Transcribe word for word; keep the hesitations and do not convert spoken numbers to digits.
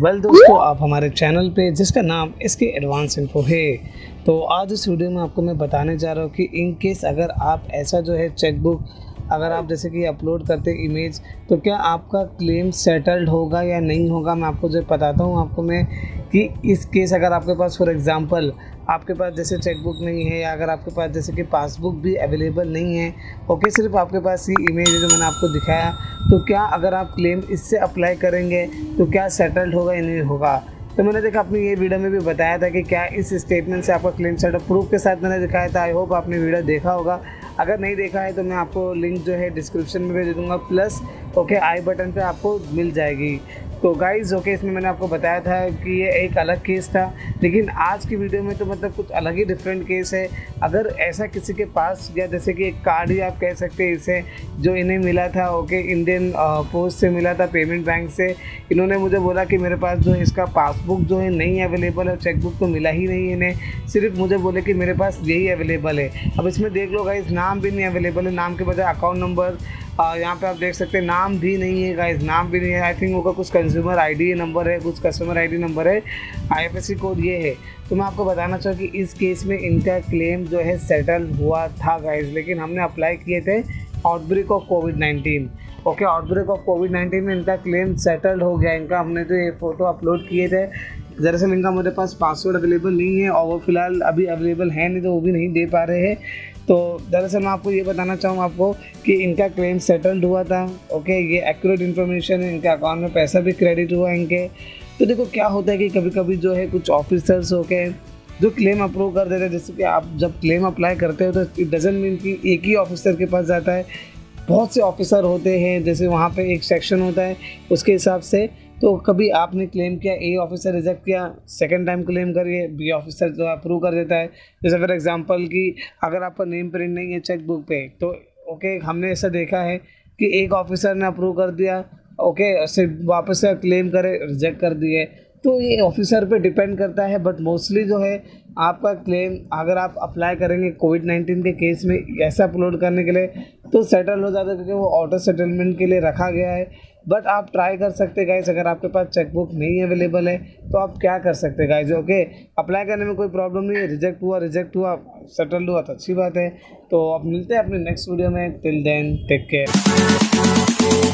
Well दोस्तों, आप हमारे चैनल पे जिसका नाम एसके एडवांस इन्फो है, तो आज इस वीडियो में आपको मैं बताने जा रहा हूँ कि इन केस अगर आप ऐसा जो है चेकबुक अगर आप जैसे कि अपलोड करते इमेज, तो क्या आपका क्लेम सेटल्ड होगा या नहीं होगा। मैं आपको जो बताता हूँ आपको मैं कि इस केस अगर आपके पास फॉर एग्ज़ाम्पल आपके पास जैसे चेकबुक नहीं है या अगर आपके पास जैसे कि पासबुक भी अवेलेबल नहीं है, ओके सिर्फ आपके पास ये इमेज है जो मैंने आपको दिखाया, तो क्या अगर आप क्लेम इससे अप्लाई करेंगे तो क्या सेटल्ड होगा या नहीं होगा। तो मैंने देखा अपने ये वीडियो में भी बताया था कि क्या इस स्टेटमेंट से आपका क्लेम सेटल्ड प्रूफ के साथ मैंने दिखाया था। आई होप आपने वीडियो देखा होगा, अगर नहीं देखा है तो मैं आपको लिंक जो है डिस्क्रिप्शन में भेज दूँगा, प्लस ओके आई बटन पर आपको मिल जाएगी। तो गाइज़ ओके इसमें मैंने आपको बताया था कि ये एक अलग केस था, लेकिन आज की वीडियो में तो मतलब कुछ अलग ही डिफरेंट केस है। अगर ऐसा किसी के पास या जैसे कि एक कार्ड ही आप कह सकते हैं इसे, जो इन्हें मिला था ओके इंडियन पोस्ट से मिला था, पेमेंट बैंक से। इन्होंने मुझे बोला कि मेरे पास जो इसका पासबुक जो है नहीं अवेलेबल है, चेकबुक तो मिला ही नहीं इन्हें, सिर्फ मुझे बोले कि मेरे पास यही अवेलेबल है। अब इसमें देख लो गाइज़, नाम भी नहीं अवेलेबल है, नाम के बजाय अकाउंट नंबर यहाँ पे आप देख सकते हैं, नाम भी नहीं है गाइज, नाम भी नहीं है। आई थिंक उनका कुछ कंज्यूमर आईडी नंबर है, कुछ कस्टमर आईडी नंबर है, आईएफएससी कोड ये है। तो मैं आपको बताना चाहूँ कि इस केस में इनका क्लेम जो है सेटल हुआ था गाइज, लेकिन हमने अप्लाई किए थे outbreak of COVID nineteen. Okay outbreak of COVID nineteen में इनका क्लेम सेटल्ड हो गया। इनका हमने जो ये फ़ोटो अपलोड किए थे, दरअसल इनका मेरे पास पासवर्ड अवेलेबल नहीं है और वो फिलहाल अभी अवेलेबल है नहीं, तो वो भी नहीं दे पा रहे हैं। तो दरअसल मैं आपको ये बताना चाहूँगा आपको कि इनका क्लेम सेटल्ड हुआ था। ओके ये एक्यूरेट इन्फॉर्मेशन है, इनके अकाउंट में पैसा भी क्रेडिट हुआ इनके। तो देखो क्या होता है कि कभी कभी जो है कुछ ऑफिसर्स ओके जो क्लेम अप्रूव कर देते हैं, जैसे कि आप जब क्लेम अप्लाई करते हो तो इट डजेंट मीन कि एक ही ऑफिसर के पास जाता है, बहुत से ऑफिसर होते हैं, जैसे वहाँ पर एक सेक्शन होता है उसके हिसाब से। तो कभी आपने क्लेम किया, ए ऑफिसर रिजेक्ट किया, सेकंड टाइम क्लेम करिए, बी ऑफिसर जो अप्रूव कर देता है। जैसे फॉर एग्जांपल कि अगर आपका नेम प्रिंट नहीं है चेकबुक पे, तो ओके हमने ऐसा देखा है कि एक ऑफिसर ने अप्रूव कर दिया, ओके उससे वापस से क्लेम करे रिजेक्ट कर दिए। तो ये ऑफिसर पे डिपेंड करता है, बट मोस्टली जो है आपका क्लेम अगर आप अप्लाई करेंगे कोविड नाइन्टीन के केस में ऐसा अपलोड करने के लिए तो सेटल हो जाता है, क्योंकि वो ऑटो सेटलमेंट के लिए रखा गया है। बट आप ट्राई कर सकते गाइज, अगर आपके पास चेकबुक नहीं अवेलेबल है तो आप क्या कर सकते गाइज। ओके अप्लाई करने में कोई प्रॉब्लम नहीं है, रिजेक्ट हुआ रिजेक्ट हुआ सेटल हुआ तो अच्छी बात है। तो आप मिलते हैं अपने नेक्स्ट वीडियो में, टिल देन टेक केयर।